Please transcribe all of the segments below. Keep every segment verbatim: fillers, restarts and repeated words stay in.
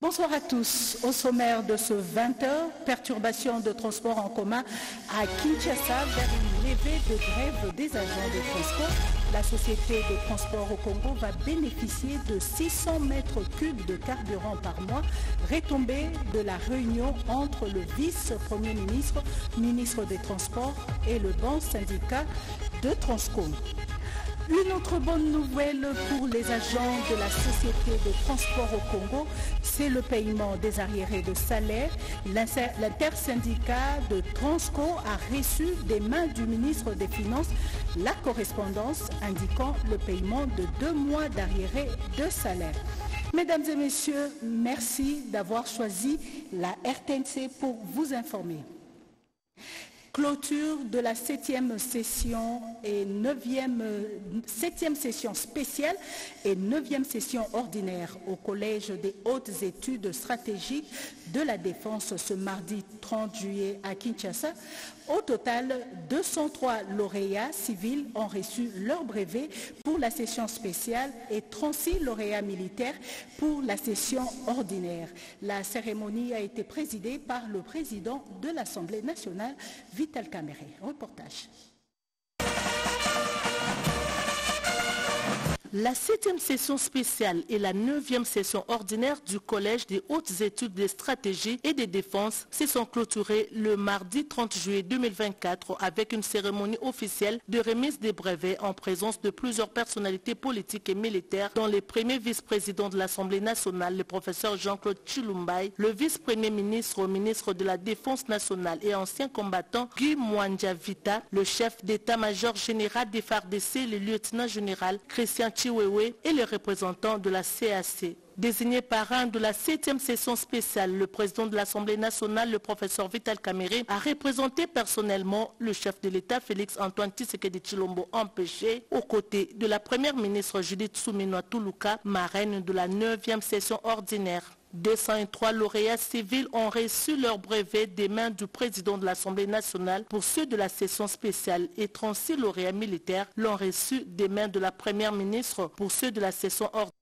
Bonsoir à tous. Au sommaire de ce vingt heures, perturbation de transport en commun à Kinshasa vers une levée de grève des agents de transport. La société de transport au Congo va bénéficier de six cents mètres cubes de carburant par mois, retombée de la réunion entre le vice-premier ministre, ministre des Transports et le bon syndicat de Transcom. Une autre bonne nouvelle pour les agents de la société de transport au Congo, c'est le paiement des arriérés de salaire. L'intersyndicat de Transco a reçu des mains du ministre des Finances la correspondance indiquant le paiement de deux mois d'arriérés de salaire. Mesdames et messieurs, merci d'avoir choisi la R T N C pour vous informer. Clôture de la septième session et neuvième, septième session spéciale et neuvième session ordinaire au Collège des hautes études stratégiques de la Défense ce mardi trente juillet à Kinshasa. Au total, deux cent trois lauréats civils ont reçu leur brevet pour la session spéciale et trente-six lauréats militaires pour la session ordinaire. La cérémonie a été présidée par le président de l'Assemblée nationale, Vital Kamerhe. Reportage. La septième session spéciale et la neuvième session ordinaire du Collège des hautes études de stratégie et de défense se sont clôturées le mardi trente juillet deux mille vingt-quatre avec une cérémonie officielle de remise des brevets en présence de plusieurs personnalités politiques et militaires, dont le premier vice-président de l'Assemblée nationale, le professeur Jean-Claude Tshilumbayi, le vice-premier ministre, ministre de la Défense nationale et ancien combattant Guy Mwandiavita, le chef d'état-major général des F A R D C, le lieutenant-général Christian Chulumbay et les représentants de la C A C. Désigné parrain de la septième session spéciale, le président de l'Assemblée nationale, le professeur Vital Kamerhe, a représenté personnellement le chef de l'État Félix-Antoine Tshisekedi Tshilombo empêché, aux côtés de la première ministre Judith Suminwa Tuluka, marraine de la neuvième session ordinaire. deux cent trois lauréats civils ont reçu leur brevet des mains du président de l'Assemblée nationale pour ceux de la session spéciale et trente-six lauréats militaires l'ont reçu des mains de la première ministre pour ceux de la session ordinaire.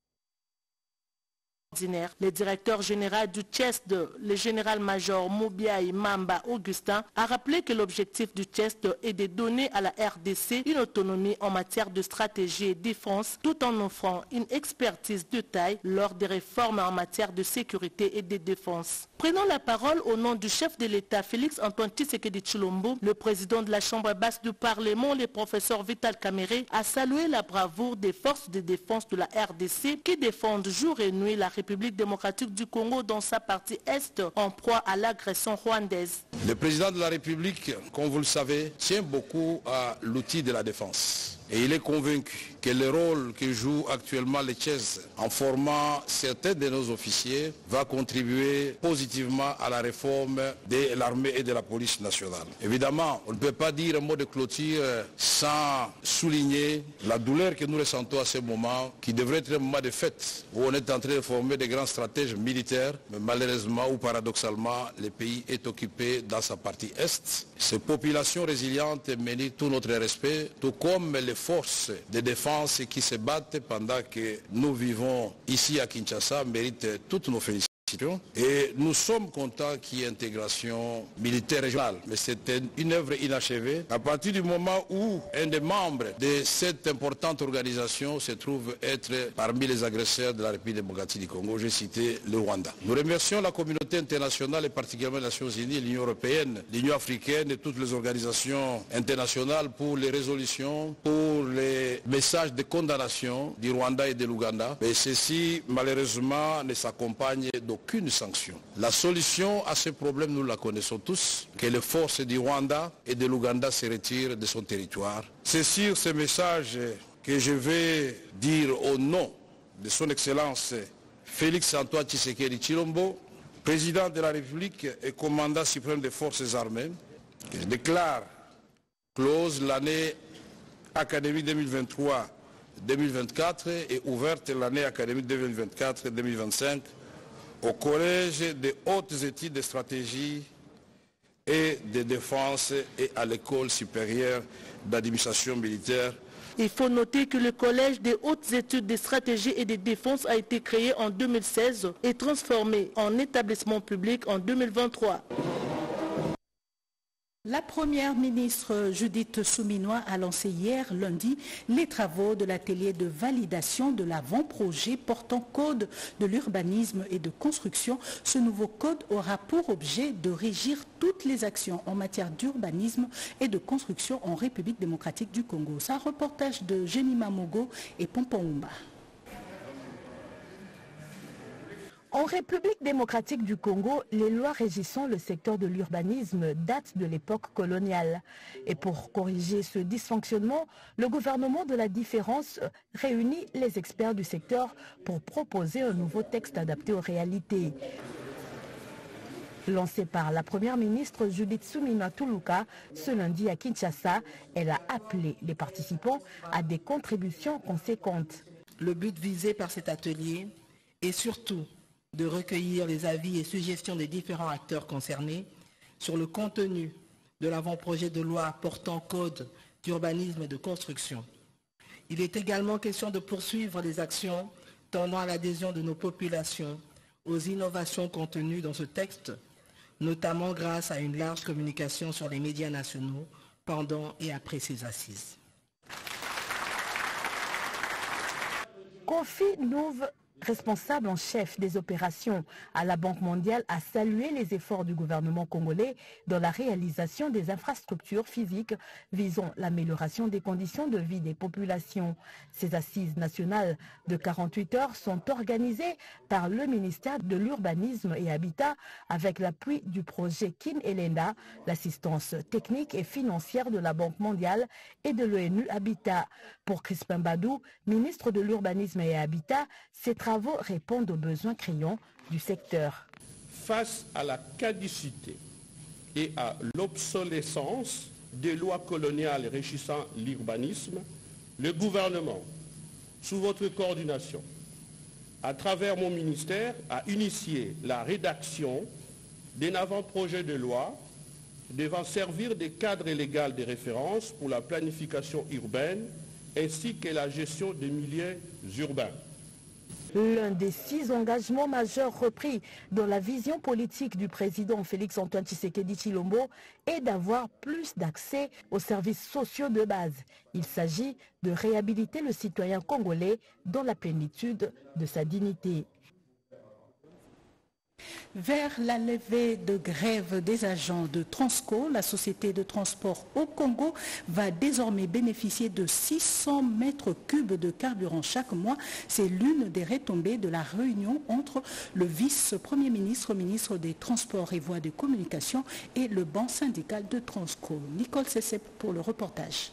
Le directeur général du C H E S T, le général-major Moubiaï Mamba Augustin, a rappelé que l'objectif du C H E S T est de donner à la R D C une autonomie en matière de stratégie et défense, tout en offrant une expertise de taille lors des réformes en matière de sécurité et de défense. Prenant la parole au nom du chef de l'État Félix-Antoine Tshisekedi Tshilombo, le président de la Chambre basse du Parlement, le professeur Vital Kamerhe, a salué la bravoure des forces de défense de la R D C qui défendent jour et nuit la République. République démocratique du Congo dans sa partie Est en proie à l'agression rwandaise. Le président de la République, comme vous le savez, tient beaucoup à l'outil de la défense. Et il est convaincu que le rôle que joue actuellement les C H E S en formant certains de nos officiers va contribuer positivement à la réforme de l'armée et de la police nationale. Évidemment, on ne peut pas dire un mot de clôture sans souligner la douleur que nous ressentons à ce moment, qui devrait être un moment de fête, où on est en train de former des grands stratèges militaires, mais malheureusement ou paradoxalement, le pays est occupé dans sa partie Est. Ces populations résilientes méritent tout notre respect, tout comme les forces de défense qui se battent pendant que nous vivons ici à Kinshasa méritent toutes nos félicitations. Et nous sommes contents qu'il y ait intégration militaire régionale, mais c'était une œuvre inachevée. À partir du moment où un des membres de cette importante organisation se trouve être parmi les agresseurs de la République démocratique du Congo, j'ai cité le Rwanda. Nous remercions la communauté internationale et particulièrement les Nations Unies, l'Union Européenne, l'Union Africaine et toutes les organisations internationales pour les résolutions, pour les messages de condamnation du Rwanda et de l'Ouganda. Mais ceci, malheureusement, ne s'accompagne de aucune sanction. La solution à ce problème, nous la connaissons tous, que les forces du Rwanda et de l'Ouganda se retirent de son territoire. C'est sur ce message que je vais dire au nom de son Excellence Félix-Antoine Tshisekedi Tshilombo, président de la République et commandant suprême des forces armées, que je déclare close l'année académique deux mille vingt-trois deux mille vingt-quatre et ouverte l'année académique deux mille vingt-quatre deux mille vingt-cinq au Collège des hautes études de stratégie et de défense et à l'École supérieure d'administration militaire Il faut noter que le Collège des hautes études de stratégie et de défense a été créé en deux mille seize et transformé en établissement public en deux mille vingt-trois. La première ministre Judith Suminwa a lancé hier lundi les travaux de l'atelier de validation de l'avant-projet portant code de l'urbanisme et de construction. Ce nouveau code aura pour objet de régir toutes les actions en matière d'urbanisme et de construction en République démocratique du Congo. C'est un reportage de Jenima Mogo et Pompoumba. En République démocratique du Congo, les lois régissant le secteur de l'urbanisme datent de l'époque coloniale. Et pour corriger ce dysfonctionnement, le gouvernement de la différence réunit les experts du secteur pour proposer un nouveau texte adapté aux réalités. Lancée par la première ministre Judith Suminwa Tuluka ce lundi à Kinshasa, elle a appelé les participants à des contributions conséquentes. Le but visé par cet atelier est surtout de recueillir les avis et suggestions des différents acteurs concernés sur le contenu de l'avant-projet de loi portant code d'urbanisme et de construction. Il est également question de poursuivre les actions tendant à l'adhésion de nos populations aux innovations contenues dans ce texte, notamment grâce à une large communication sur les médias nationaux pendant et après ces assises. Kofi Nouve, responsable en chef des opérations à la Banque mondiale, a salué les efforts du gouvernement congolais dans la réalisation des infrastructures physiques visant l'amélioration des conditions de vie des populations. Ces assises nationales de quarante-huit heures sont organisées par le ministère de l'Urbanisme et Habitat avec l'appui du projet Kin Elenda, l'assistance technique et financière de la Banque mondiale et de l'ONU Habitat. Pour Crispin Badou, ministre de l'Urbanisme et Habitat, c'est Les travaux répondent aux besoins criants du secteur. Face à la caducité et à l'obsolescence des lois coloniales régissant l'urbanisme, le gouvernement, sous votre coordination, à travers mon ministère, a initié la rédaction d'un avant-projet de loi devant servir de cadre légal de référence pour la planification urbaine ainsi que la gestion des milieux urbains. L'un des six engagements majeurs repris dans la vision politique du président Félix-Antoine Tshisekedi Tshilombo est d'avoir plus d'accès aux services sociaux de base. Il s'agit de réhabiliter le citoyen congolais dans la plénitude de sa dignité. Vers la levée de grève des agents de Transco, la société de transport au Congo va désormais bénéficier de six cents mètres cubes de carburant chaque mois. C'est l'une des retombées de la réunion entre le vice-premier ministre, ministre des Transports et Voies de Communication et le banc syndical de Transco. Nicole Sessep pour le reportage.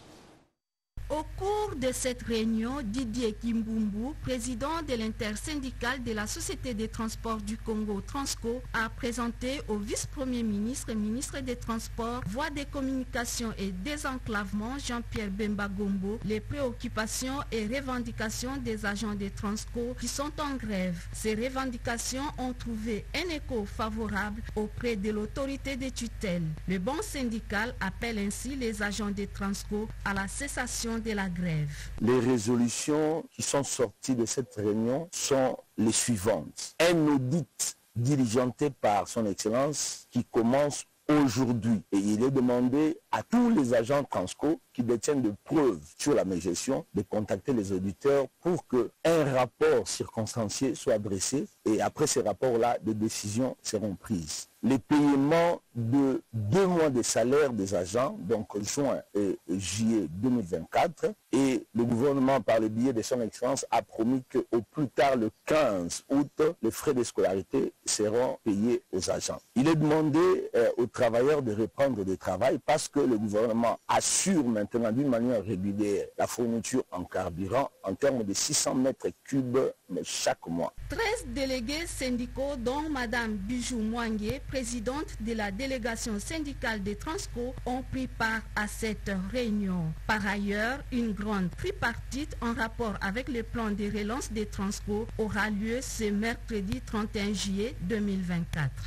Au cours de cette réunion, Didier Kimbumbu, président de l'intersyndicale de la Société des Transports du Congo, Transco, a présenté au vice-premier ministre et ministre des Transports, Voies des Communications et Désenclavement, Jean-Pierre Bemba Gombo, les préoccupations et revendications des agents des Transco qui sont en grève. Ces revendications ont trouvé un écho favorable auprès de l'autorité de tutelle. Le banc syndical appelle ainsi les agents des Transco à la cessation de la grève. Les résolutions qui sont sorties de cette réunion sont les suivantes. Un audit diligenté par son excellence qui commence aujourd'hui et il est demandé à tous les agents Transco qui détiennent de preuves sur la malgestion de contacter les auditeurs pour qu'un rapport circonstancié soit dressé et après ces rapports-là, des décisions seront prises. Les paiements de deux mois de salaire des agents, donc juin et juillet deux mille vingt-quatre, et le gouvernement, par le biais de son excellence, a promis qu'au plus tard le quinze août, les frais de scolarité seront payés aux agents. Il est demandé euh, aux travailleurs de reprendre le travail parce que le gouvernement assure maintenant d'une manière régulière la fourniture en carburant en termes de six cents mètres cubes chaque mois. treize délégués syndicaux, dont Madame Bijou Mouangué, présidente de la délégation syndicale des Transco, ont pris part à cette réunion. Par ailleurs, une grande tripartite en rapport avec le plan de relance des Transco aura lieu ce mercredi trente et un juillet deux mille vingt-quatre.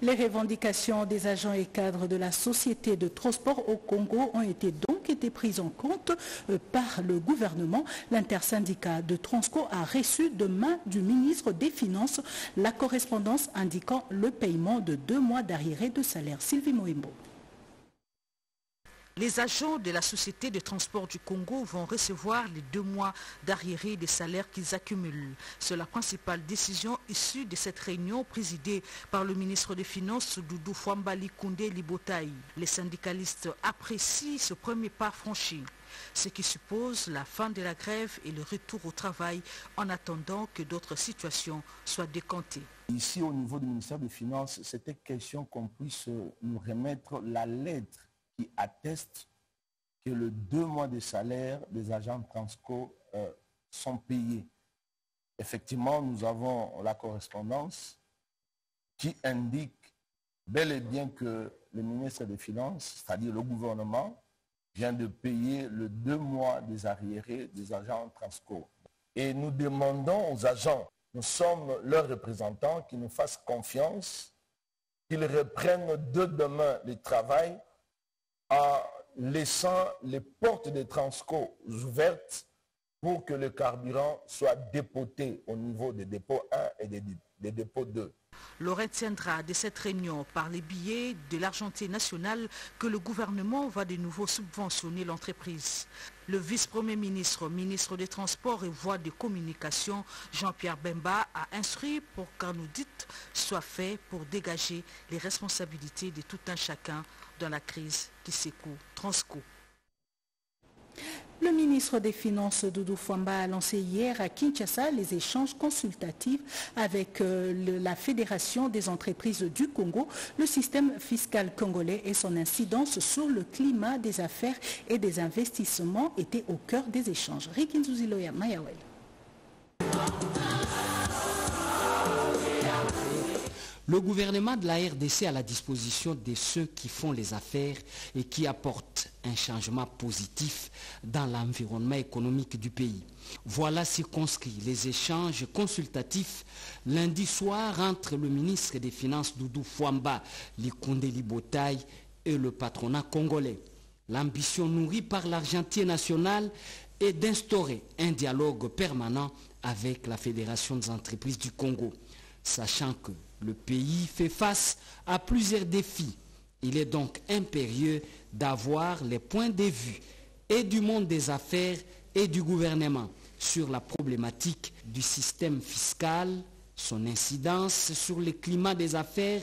Les revendications des agents et cadres de la société de transport au Congo ont été donc qui étaient prises en compte euh, par le gouvernement. L'intersyndicat de Transco a reçu de main du ministre des Finances la correspondance indiquant le paiement de deux mois d'arriérés de salaire. Sylvie Moimbo. Les agents de la Société de transport du Congo vont recevoir les deux mois d'arriérés des salaires qu'ils accumulent. C'est la principale décision issue de cette réunion présidée par le ministre des Finances, Doudou Fwamba Likunde Li-Botayi. Les syndicalistes apprécient ce premier pas franchi, ce qui suppose la fin de la grève et le retour au travail en attendant que d'autres situations soient décantées. Ici, au niveau du ministère des Finances, c'était question qu'on puisse nous remettre la lettre qui atteste que les deux mois de salaire des agents de Transco euh, sont payés. Effectivement, nous avons la correspondance qui indique bel et bien que le ministre des Finances, c'est-à-dire le gouvernement, vient de payer les deux mois des arriérés des agents de Transco. Et nous demandons aux agents, nous sommes leurs représentants, qu'ils nous fassent confiance, qu'ils reprennent de demain le travail en laissant les portes des Transco ouvertes pour que le carburant soit dépoté au niveau des dépôts un et des, des dépôts deux. Le retiendra de cette réunion par les billets de l'argentier national que le gouvernement va de nouveau subventionner l'entreprise. Le vice-premier ministre, ministre des Transports et Voies de Communication, Jean-Pierre Bemba, a instruit pour qu'un audit soit fait pour dégager les responsabilités de tout un chacun dans la crise qui secoue Transco. Le ministre des Finances, Doudou Fwamba, a lancé hier à Kinshasa les échanges consultatifs avec euh, le, la Fédération des entreprises du Congo, le système fiscal congolais et son incidence sur le climat des affaires et des investissements étaient au cœur des échanges. Rikinzuziloya Mayawel. Le gouvernement de la R D C à la disposition de ceux qui font les affaires et qui apportent un changement positif dans l'environnement économique du pays. Voilà circonscrits les échanges consultatifs lundi soir entre le ministre des Finances Doudou Fwamba Likunde Li-Botayi et le patronat congolais. L'ambition nourrie par l'argentier national est d'instaurer un dialogue permanent avec la Fédération des entreprises du Congo, sachant que le pays fait face à plusieurs défis. Il est donc impérieux d'avoir les points de vue et du monde des affaires et du gouvernement sur la problématique du système fiscal, son incidence sur le climat des affaires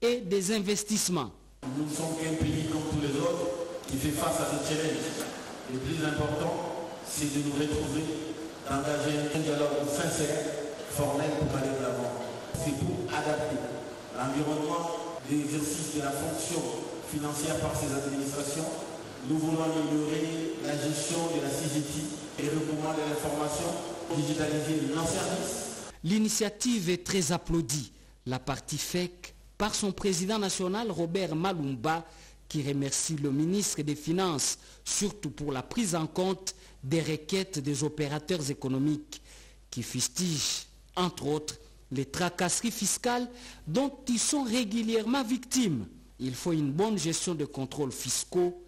et des investissements. Nous ne sommes qu'un pays comme tous les autres qui fait face à des challenges. Le plus important, c'est de nous retrouver, d'engager un dialogue sincère, formel pour aller de l'avant. C'est pour adapter l'environnement de l'exercice de la fonction financière par ces administrations. Nous voulons améliorer la gestion de la C G T et le mouvement de l'information, digitaliser nos services. L'initiative est très applaudie, la partie F E C, par son président national Robert Malumba, qui remercie le ministre des Finances, surtout pour la prise en compte des requêtes des opérateurs économiques, qui fustigent, entre autres, les tracasseries fiscales dont ils sont régulièrement victimes. Il faut une bonne gestion de contrôles fiscaux.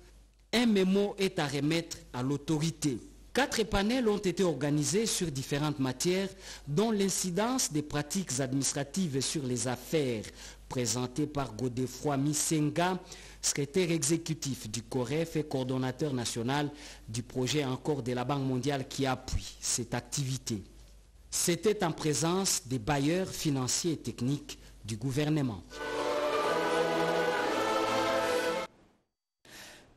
Un mémo est à remettre à l'autorité. Quatre panels ont été organisés sur différentes matières, dont l'incidence des pratiques administratives sur les affaires, présenté par Godefroy Misenga, secrétaire exécutif du COREF et coordonnateur national du projet encore de la Banque mondiale qui appuie cette activité. C'était en présence des bailleurs financiers et techniques du gouvernement.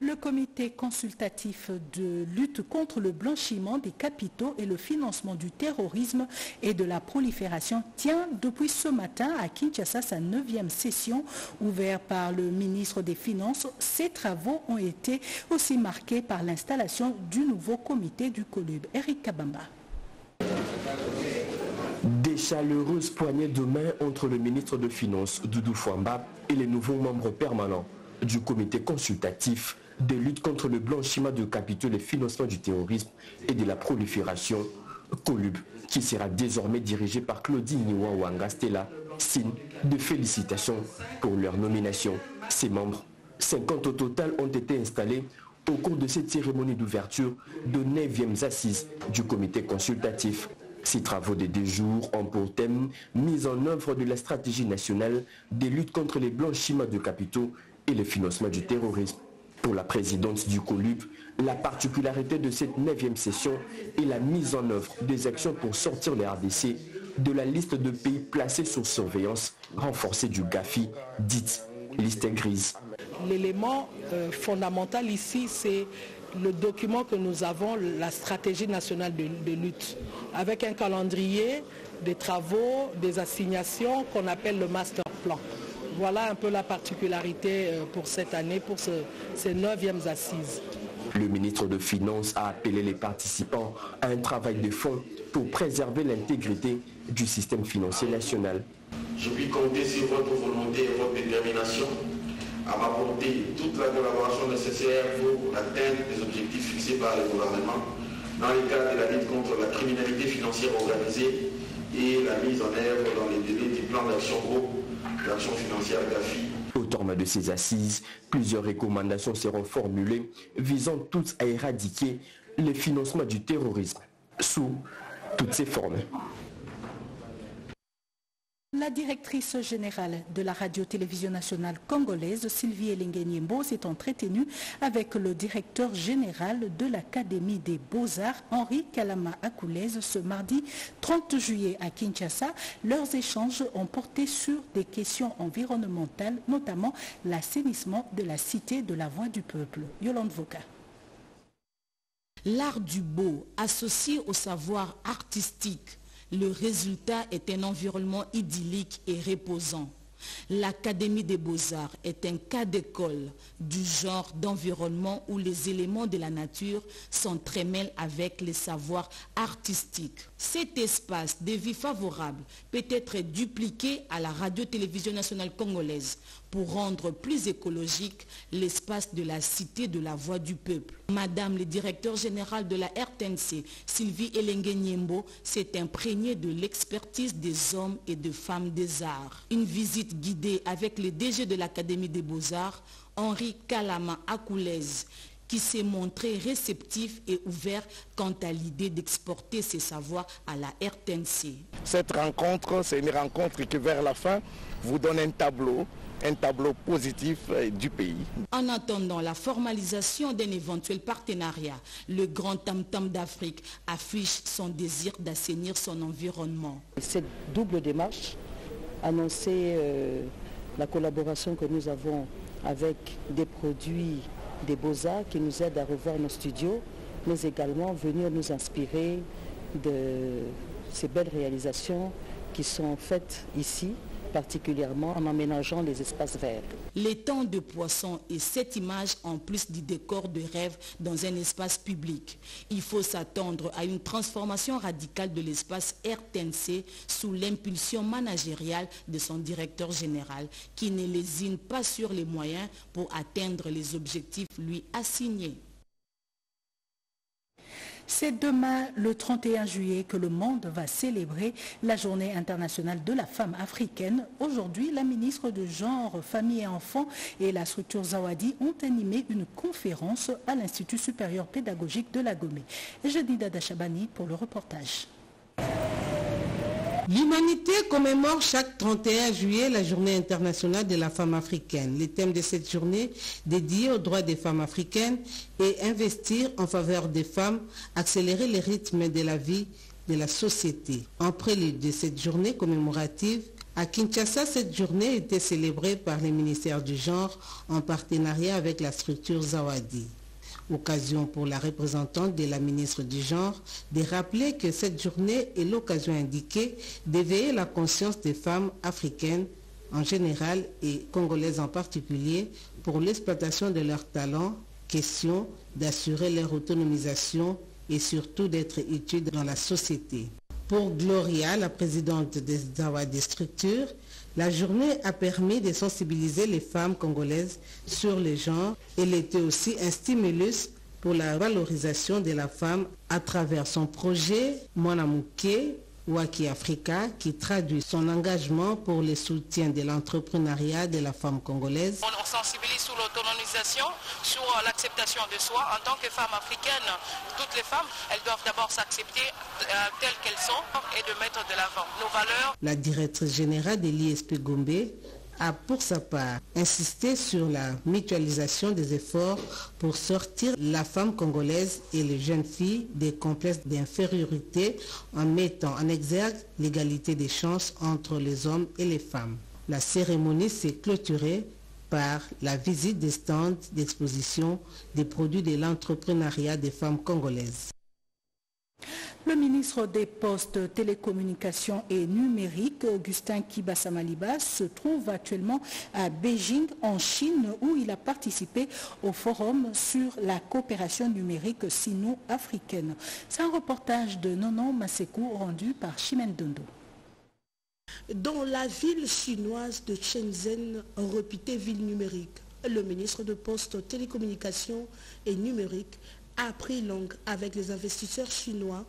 Le comité consultatif de lutte contre le blanchiment des capitaux et le financement du terrorisme et de la prolifération tient depuis ce matin à Kinshasa sa neuvième session ouverte par le ministre des Finances. Ces travaux ont été aussi marqués par l'installation du nouveau comité du Colub. Eric Kabamba. Des chaleureuses poignées de main entre le ministre de Finances, Doudou Fwamba, et les nouveaux membres permanents du comité consultatif de lutte contre le blanchiment de capitaux, le financement du terrorisme et de la prolifération, Colub, qui sera désormais dirigé par Claudine Niwa-Wangastella, signe de félicitations pour leur nomination. Ces membres, cinquante au total, ont été installés au cours de cette cérémonie d'ouverture de neuvième assises du comité consultatif. Ces travaux de deux jours ont pour thème mise en œuvre de la stratégie nationale des luttes contre les blanchiments de capitaux et le financement du terrorisme. Pour la présidente du Colub, la particularité de cette neuvième session est la mise en œuvre des actions pour sortir les R D C de la liste de pays placés sous surveillance renforcée du GAFI, dite liste grise. L'élément euh, fondamental ici, c'est le document que nous avons, la stratégie nationale de, de lutte, avec un calendrier, des travaux, des assignations qu'on appelle le master plan. Voilà un peu la particularité pour cette année, pour ce, ces neuvièmes assises. Le ministre de Finances a appelé les participants à un travail de fond pour préserver l'intégrité du système financier national. Je puis compter sur votre volonté et votre détermination à m'apporter toute la collaboration nécessaire pour atteindre les objectifs fixés par le gouvernement dans le cadre de la lutte contre la criminalité financière organisée et la mise en œuvre dans les délais du plan d'action groupe d'action financière GAFI. Au terme de ces assises, plusieurs recommandations seront formulées visant toutes à éradiquer le financement du terrorisme sous toutes ses formes. La directrice générale de la radio-télévision nationale congolaise, Sylvie Elengi Nyembo, s'est entretenue avec le directeur général de l'Académie des Beaux-Arts, Henri Kalama Akulez, ce mardi trente juillet à Kinshasa. Leurs échanges ont porté sur des questions environnementales, notamment l'assainissement de la cité de la Voix du Peuple. Yolande Voka. L'art du beau, associé au savoir artistique, le résultat est un environnement idyllique et reposant. L'Académie des Beaux-Arts est un cas d'école du genre d'environnement où les éléments de la nature s'entremêlent avec les savoirs artistiques. Cet espace de vie favorable peut être dupliqué à la radio-télévision nationale congolaise pour rendre plus écologique l'espace de la cité de la Voix du Peuple. Madame le directeur général de la R T N C, Sylvie Elengi Nyembo, s'est imprégnée de l'expertise des hommes et des femmes des arts. Une visite guidée avec le D G de l'Académie des Beaux-Arts, Henri Kalama Akulez, qui s'est montré réceptif et ouvert quant à l'idée d'exporter ses savoirs à la R T N C. Cette rencontre, c'est une rencontre qui vers la fin vous donne un tableau, un tableau positif du pays. En attendant la formalisation d'un éventuel partenariat, le grand tam-tam d'Afrique affiche son désir d'assainir son environnement. Cette double démarche annonçait euh, la collaboration que nous avons avec des produits des beaux-arts qui nous aident à revoir nos studios, mais également venir nous inspirer de ces belles réalisations qui sont faites ici, particulièrement en aménageant les espaces verts. L'étang de poissons et cette image en plus du décor de rêve dans un espace public. Il faut s'attendre à une transformation radicale de l'espace R T N C sous l'impulsion managériale de son directeur général qui ne lésine pas sur les moyens pour atteindre les objectifs lui assignés. C'est demain, le trente et un juillet, que le monde va célébrer la Journée internationale de la femme africaine. Aujourd'hui, la ministre de Genre, Famille et Enfants et la structure Zawadi ont animé une conférence à l'Institut supérieur pédagogique de la Gomée. Judith Suminwa pour le reportage. L'humanité commémore chaque trente et un juillet la Journée internationale de la femme africaine. Les thèmes de cette journée dédiés aux droits des femmes africaines et investir en faveur des femmes, accélérer les rythmes de la vie de la société. En prélude de cette journée commémorative, à Kinshasa, cette journée était célébrée par les ministères du genre en partenariat avec la structure Zawadi. Occasion pour la représentante de la ministre du Genre de rappeler que cette journée est l'occasion indiquée d'éveiller la conscience des femmes africaines en général et congolaises en particulier pour l'exploitation de leurs talents, question d'assurer leur autonomisation et surtout d'être utiles dans la société. Pour Gloria, la présidente des Zawadi Structure, la journée a permis de sensibiliser les femmes congolaises sur les genres. Elle était aussi un stimulus pour la valorisation de la femme à travers son projet Mwanamke Waki Africa, qui traduit son engagement pour le soutien de l'entrepreneuriat de la femme congolaise. On, on sensibilise sur l'autonomisation, sur l'acceptation de soi. En tant que femme africaine, toutes les femmes, elles doivent d'abord s'accepter euh, telles qu'elles sont et de mettre de l'avant nos valeurs. La directrice générale de l'I S P Gombe a pour sa part insisté sur la mutualisation des efforts pour sortir la femme congolaise et les jeunes filles des complexes d'infériorité en mettant en exergue l'égalité des chances entre les hommes et les femmes. La cérémonie s'est clôturée par la visite des stands d'exposition des produits de l'entrepreneuriat des femmes congolaises. Le ministre des Postes, Télécommunications et Numériques, Augustin Kibassa Maliba, se trouve actuellement à Beijing, en Chine, où il a participé au forum sur la coopération numérique sino-africaine. C'est un reportage de Nonon Masekou rendu par Chimène Dondo. Dans la ville chinoise de Shenzhen, réputée ville numérique, le ministre des Postes, Télécommunications et Numériques a pris langue avec les investisseurs chinois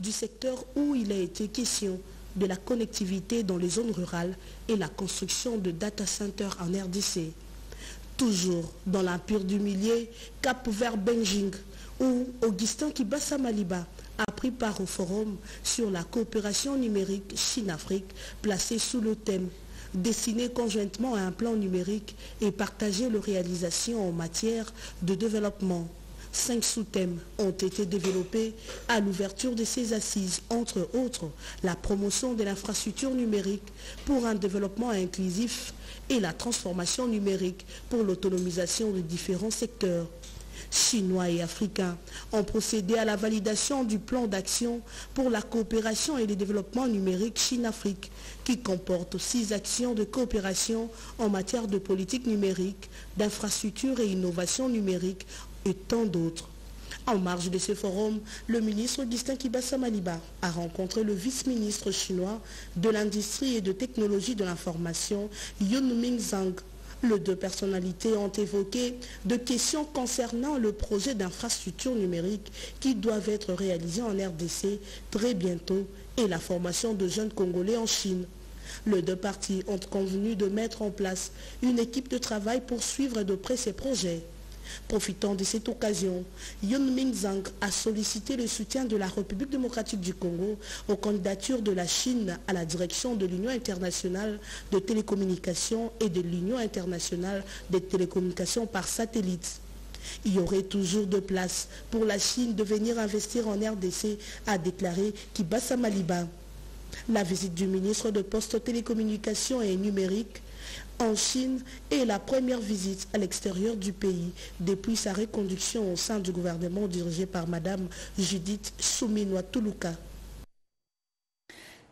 du secteur où il a été question de la connectivité dans les zones rurales et la construction de data centers en R D C. Toujours dans l'empire du millier, cap vers Beijing, où Augustin Kibassa Maliba a pris part au forum sur la coopération numérique Chine-Afrique placé sous le thème « Dessiner conjointement un plan numérique et partager leurs réalisations en matière de développement ». Cinq sous-thèmes ont été développés à l'ouverture de ces assises, entre autres la promotion de l'infrastructure numérique pour un développement inclusif et la transformation numérique pour l'autonomisation de différents secteurs. Chinois et africains ont procédé à la validation du plan d'action pour la coopération et le développement numérique Chine-Afrique, qui comporte six actions de coopération en matière de politique numérique, d'infrastructure et innovation numérique, et tant d'autres. En marge de ce forum, le ministre Augustin Kibassa Maliba a rencontré le vice-ministre chinois de l'Industrie et de Technologie de l'Information, Yunming Zhang. Les deux personnalités ont évoqué des questions concernant le projet d'infrastructures numériques qui doivent être réalisées en R D C très bientôt et la formation de jeunes Congolais en Chine. Les deux parties ont convenu de mettre en place une équipe de travail pour suivre de près ces projets. Profitant de cette occasion, Yunming Zhang a sollicité le soutien de la République démocratique du Congo aux candidatures de la Chine à la direction de l'Union internationale de télécommunications et de l'Union internationale des télécommunications par satellite. Il y aurait toujours de place pour la Chine de venir investir en R D C, a déclaré Kibassa Maliba. La visite du ministre de Postes, Télécommunications et Numériques en Chine est la première visite à l'extérieur du pays depuis sa reconduction au sein du gouvernement dirigé par Madame Judith Suminwa Tuluka.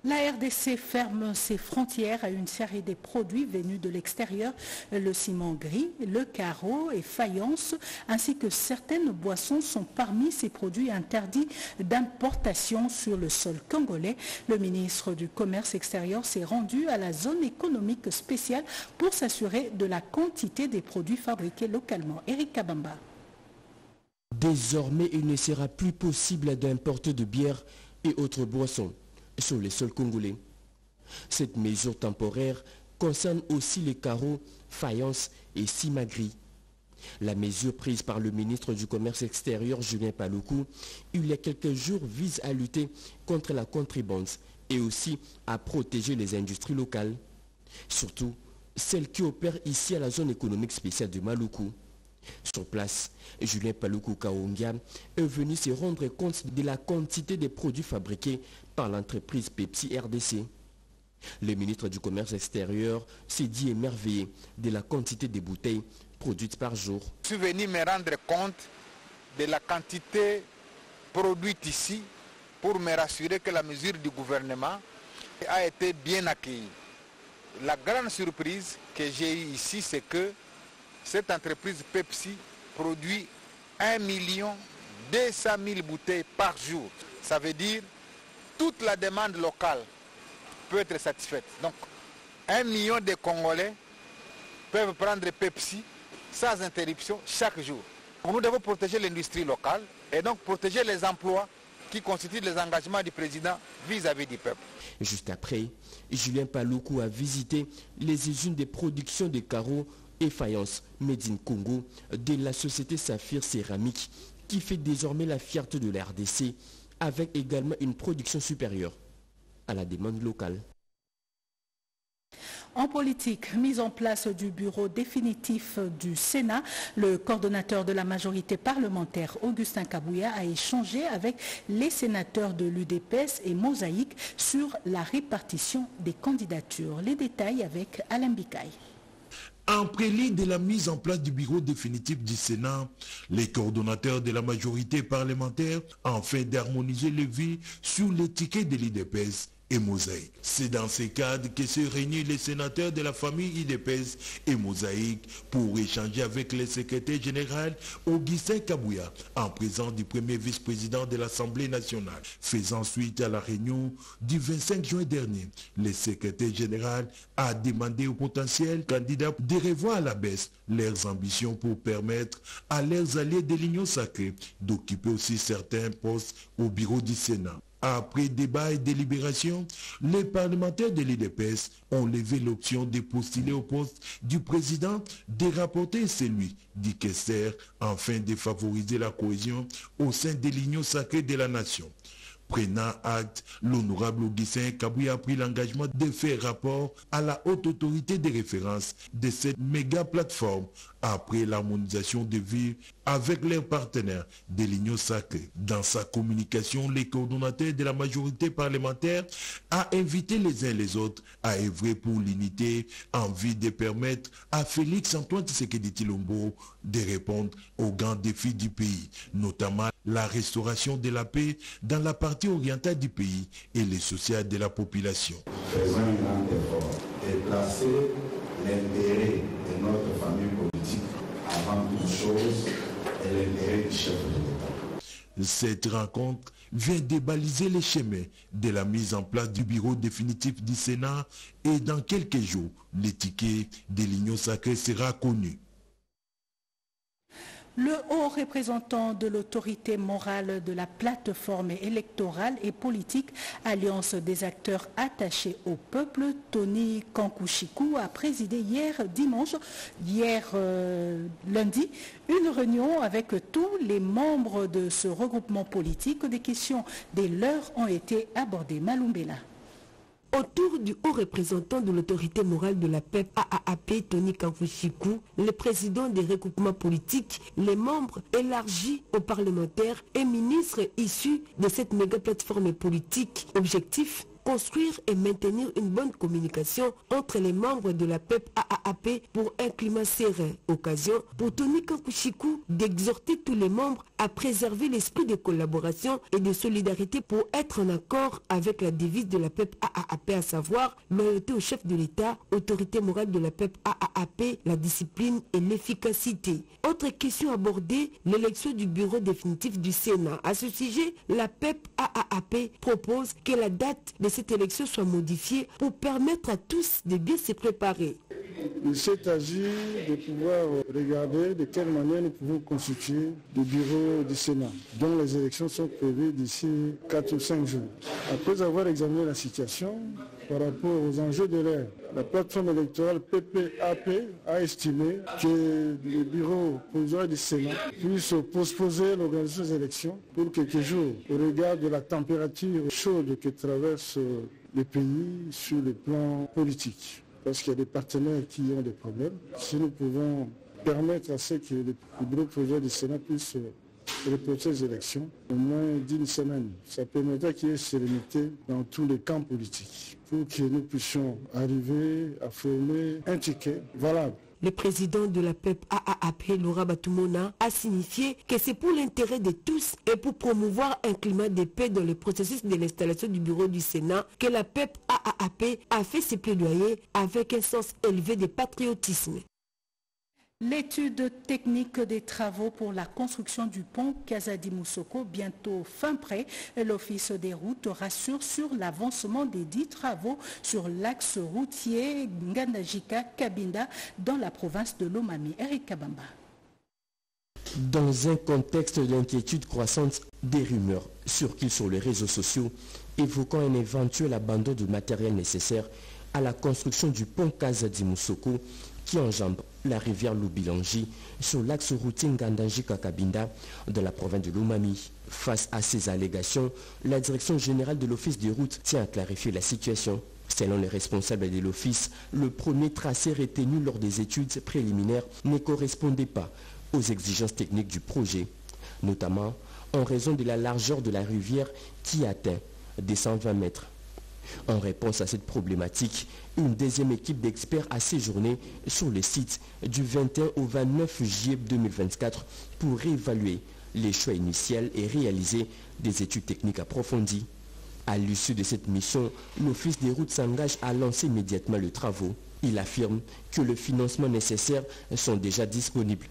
La R D C ferme ses frontières à une série de produits venus de l'extérieur, le ciment gris, le carreau et faïence, ainsi que certaines boissons sont parmi ces produits interdits d'importation sur le sol congolais. Le ministre du Commerce extérieur s'est rendu à la zone économique spéciale pour s'assurer de la quantité des produits fabriqués localement. Eric Kabamba. Désormais, il ne sera plus possible d'importer de bière et autres boissons sur les sols congolais. Cette mesure temporaire concerne aussi les carreaux, faïences et ciment gris. La mesure prise par le ministre du Commerce extérieur, Julien Paluku, il y a quelques jours vise à lutter contre la contrebande et aussi à protéger les industries locales, surtout celles qui opèrent ici à la zone économique spéciale de Maluku. Sur place, Julien Paluku Kaonga est venu se rendre compte de la quantité de produits fabriqués par l'entreprise Pepsi R D C. Le ministre du Commerce extérieur s'est dit émerveillé de la quantité de bouteilles produites par jour. Je suis venu me rendre compte de la quantité produite ici pour me rassurer que la mesure du gouvernement a été bien accueillie. La grande surprise que j'ai eue ici, c'est que cette entreprise Pepsi produit un million deux cent mille bouteilles par jour. Ça veut dire toute la demande locale peut être satisfaite. Donc, un million de Congolais peuvent prendre Pepsi sans interruption chaque jour. Nous devons protéger l'industrie locale et donc protéger les emplois qui constituent les engagements du président vis-à-vis du peuple. Juste après, Julien Paluku a visité les usines de production de carreaux et faïences Made in Congo de la société Saphir Céramique qui fait désormais la fierté de la R D C avec également une production supérieure à la demande locale. En politique, mise en place du bureau définitif du Sénat, le coordonnateur de la majorité parlementaire, Augustin Kabuya, a échangé avec les sénateurs de l'U D P S et Mosaïque sur la répartition des candidatures. Les détails avec Alain Bikaï. En prélude de la mise en place du bureau définitif du Sénat, les coordonnateurs de la majorité parlementaire ont fait d'harmoniser les vues sur les tickets de l'U D P S et Mosaïque. C'est dans ce cadre que se réunissent les sénateurs de la famille U D P S et Mosaïque pour échanger avec le secrétaire général Augustin Kabuya en présence du premier vice-président de l'Assemblée nationale. Faisant suite à la réunion du vingt-cinq juin dernier, le secrétaire général a demandé aux potentiels candidats de revoir à la baisse leurs ambitions pour permettre à leurs alliés de l'Union sacrée d'occuper aussi certains postes au bureau du Sénat. Après débat et délibération, les parlementaires de l'U D P S ont levé l'option de postuler au poste du président, de rapporter celui du questeur, afin de favoriser la cohésion au sein de l'Union sacrée de la nation. Prenant acte, l'honorable Augustin Kabuya a pris l'engagement de faire rapport à la haute autorité de référence de cette méga plateforme après l'harmonisation des vues avec leurs partenaires de l'Union sacrée. Dans sa communication, les coordonnateurs de la majorité parlementaire a invité les uns et les autres à œuvrer pour l'unité en vue de permettre à Félix-Antoine Tshisekedi Tshilombo de répondre aux grands défis du pays, notamment la restauration de la paix dans la partie orientale du pays et les sociales de la population. Faisons un grand effort et placer l'intérêt de notre famille politique avant toute chose et l'intérêt du chef de l'État. Cette rencontre vient débaliser les chemins de la mise en place du bureau définitif du Sénat et dans quelques jours, le ticket de l'Union sacrée sera connu. Le haut représentant de l'autorité morale de la plateforme électorale et politique, alliance des acteurs attachés au peuple, Tony Kanku Shiku, a présidé hier dimanche, hier euh, lundi, une réunion avec tous les membres de ce regroupement politique. Des questions des leurs ont été abordées. Malumbela. Autour du haut représentant de l'autorité morale de la P E P, A A A P, Tony Kanku Shiku, le président des regroupements politiques, les membres élargis aux parlementaires et ministres issus de cette méga plateforme politique. Objectif, construire et maintenir une bonne communication entre les membres de la P E P A A A P pour un climat serein. Occasion pour Tony Kanku Shiku d'exhorter tous les membres à préserver l'esprit de collaboration et de solidarité pour être en accord avec la devise de la P E P A A A P, à savoir loyauté au chef de l'État, autorité morale de la P E P A A A P, la discipline et l'efficacité. Autre question abordée, l'élection du bureau définitif du Sénat. À ce sujet, la P E P A A A P propose que la date de cette élection soit modifiée pour permettre à tous de bien se préparer. Il s'est agi de pouvoir regarder de quelle manière nous pouvons constituer le bureau du Sénat, dont les élections sont prévues d'ici quatre ou cinq jours. Après avoir examiné la situation par rapport aux enjeux de l'heure, la plateforme électorale P P A P a estimé que le bureau provisoire du Sénat puisse postposer l'organisation des élections pour quelques jours au regard de la température chaude que traverse le pays sur le plan politique. Parce qu'il y a des partenaires qui ont des problèmes. Si nous pouvons permettre à ceux qui le bureau provisoire du Sénat puissent reporter les élections, au moins d'une semaine, ça permettra qu'il y ait sérénité dans tous les camps politiques pour que nous puissions arriver à former un ticket valable. Le président de la P E P A A A P, Laura Batumona, a signifié que c'est pour l'intérêt de tous et pour promouvoir un climat de paix dans le processus de l'installation du bureau du Sénat que la P E P A A A P a fait ses plaidoyers avec un sens élevé de patriotisme. L'étude technique des travaux pour la construction du pont Kazadi-Moussoko, bientôt fin prêt, l'Office des routes rassure sur l'avancement des dix travaux sur l'axe routier Ngandajika-Kabinda dans la province de Lomami. Eric Kabamba. dans un contexte d'inquiétude croissante des rumeurs circulent sur les réseaux sociaux évoquant un éventuel abandon de matériel nécessaire à la construction du pont Kazadi-Moussoko qui enjambe la rivière Loubilangi sur l'axe routier Ngandanji-Kakabinda de la province de Lomami. Face à ces allégations, la direction générale de l'Office des routes tient à clarifier la situation. Selon les responsables de l'Office, le premier tracé retenu lors des études préliminaires ne correspondait pas aux exigences techniques du projet, notamment en raison de la largeur de la rivière qui atteint des cent vingt mètres. En réponse à cette problématique, une deuxième équipe d'experts a séjourné sur le site du vingt et un au vingt-neuf juillet deux mille vingt-quatre pour réévaluer les choix initiaux et réaliser des études techniques approfondies. À l'issue de cette mission, l'Office des routes s'engage à lancer immédiatement les travaux. Il affirme que le financement nécessaire sont déjà disponibles.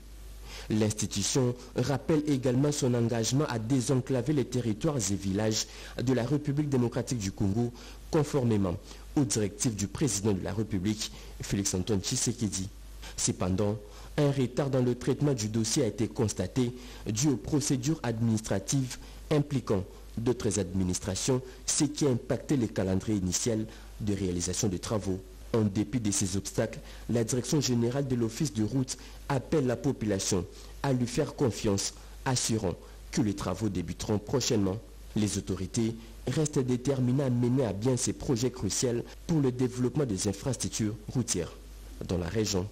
L'institution rappelle également son engagement à désenclaver les territoires et villages de la République démocratique du Congo, conformément aux directives du président de la République, Félix-Antoine Tshisekedi. Cependant, un retard dans le traitement du dossier a été constaté dû aux procédures administratives impliquant d'autres administrations, ce qui a impacté le calendrier initial de réalisation des travaux. En dépit de ces obstacles, la direction générale de l'Office de route appelle la population à lui faire confiance, assurant que les travaux débuteront prochainement. Les autorités restent déterminées à mener à bien ces projets cruciaux pour le développement des infrastructures routières dans la région.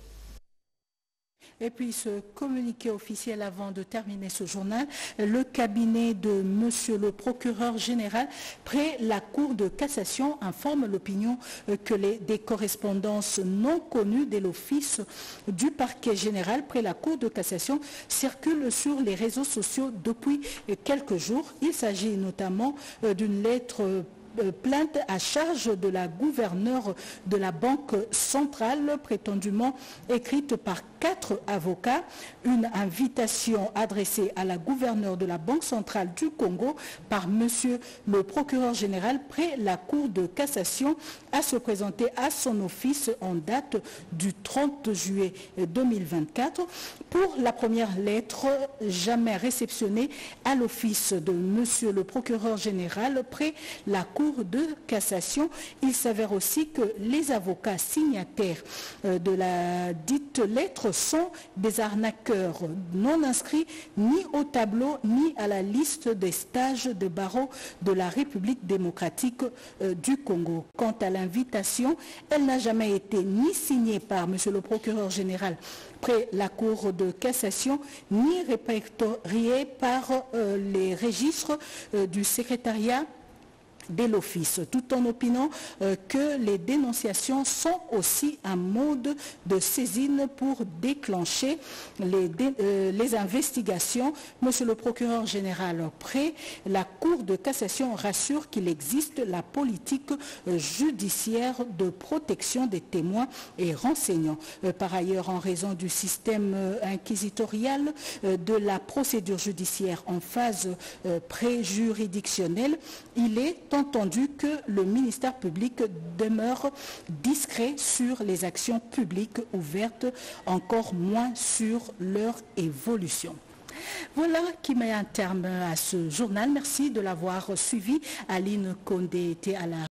Et puis ce communiqué officiel avant de terminer ce journal, le cabinet de M. le procureur général près la Cour de cassation informe l'opinion que les, des correspondances non connues de l'office du parquet général près la Cour de cassation circulent sur les réseaux sociaux depuis quelques jours. Il s'agit notamment d'une lettre plainte à charge de la gouverneure de la Banque centrale, prétendument écrite par quatre avocats. Une invitation adressée à la gouverneure de la Banque centrale du Congo par Monsieur le procureur général près la Cour de cassation à se présenter à son office en date du trente juillet deux mille vingt-quatre. Pour la première lettre jamais réceptionnée à l'office de Monsieur le procureur général près la Cour de cassation, il s'avère aussi que les avocats signataires de la dite lettre sont des arnaqueurs non inscrits ni au tableau ni à la liste des stages de barreau de la République démocratique du Congo. Quant à l'invitation, elle n'a jamais été ni signée par Monsieur le procureur général près la Cour de cassation, ni répertoriée par euh, les registres euh, du secrétariat de l'Office, tout en opinant euh, que les dénonciations sont aussi un mode de saisine pour déclencher les, dé, euh, les investigations. Monsieur le procureur général près la Cour de cassation rassure qu'il existe la politique euh, judiciaire de protection des témoins et renseignants. Euh, par ailleurs, en raison du système euh, inquisitorial euh, de la procédure judiciaire en phase euh, préjuridictionnelle, il est temps entendu que le ministère public demeure discret sur les actions publiques ouvertes, encore moins sur leur évolution. Voilà qui met un terme à ce journal. Merci de l'avoir suivi. Aline Condé était à la